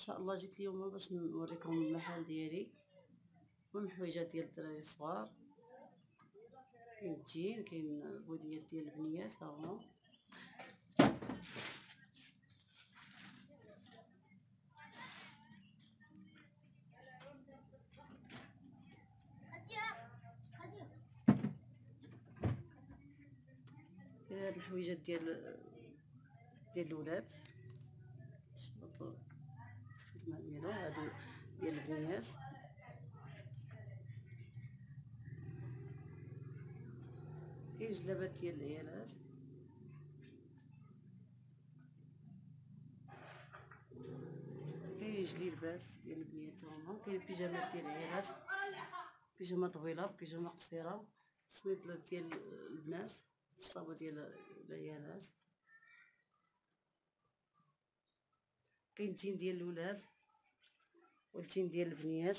ان شاء الله جيت اليوم باش نوريكم المحل ديالي والمحويجات ديال الدراري الصغار. كاين الجين، كاين البوديات ديال البنيات، ها هما كاين هاد الحويجات ديال الولاد، شفت مع الميلو هادو ديال البنيات. كاين جلابات ديال العيالات، كاين جليبات ديال البنيات هما، كاين بيجامات ديال العيالات، بيجامه طويله، بيجامه قصيره، سويطلات ديال البنات، الصابه ديال العيالات، كاين التين ديال الولاد والتين ديال البنيات.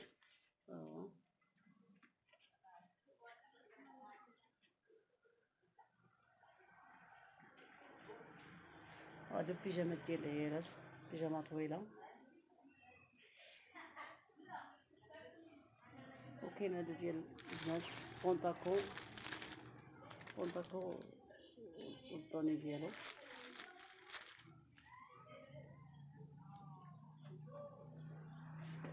هادو بيجامات ديال العيالات، بيجامه طويله، وكاين هادو ديال البنات بونطاكو والطوني ديالو.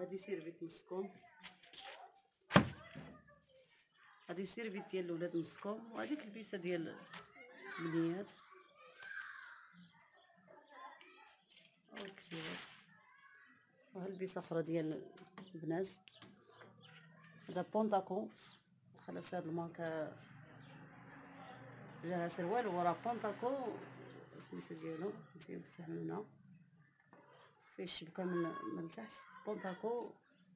هادي سيرفيت مسكوم، هادي سيرفيت ديال الولاد مسكوم، وهاديك البيسه ديال البنيات او كثيرات، وها البيسه اخرى ديال البنات. هذا بونطاكو خلاص، هاد الماركه جاها سروال وراه بونطاكو سميتو ديالو تيفتح لنا فيه الشبكه من تحت، بونطاكو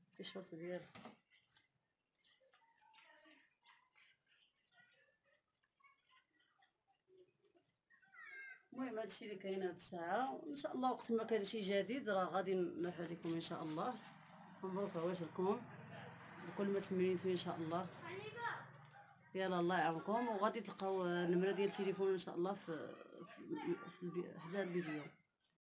التيشيرت ديالو. المهم هادشي اللي كاين هاد الساعه، وان شاء الله وقت ما كان شي جديد راه غادي نلوح عليكم ان شاء الله، مبروك عواشركم بكل ما تمنيتو ان شاء الله. يلا الله يعاونكم، وغادي تلقاو النمره ديال التليفون ان شاء الله في حدا الفيديو.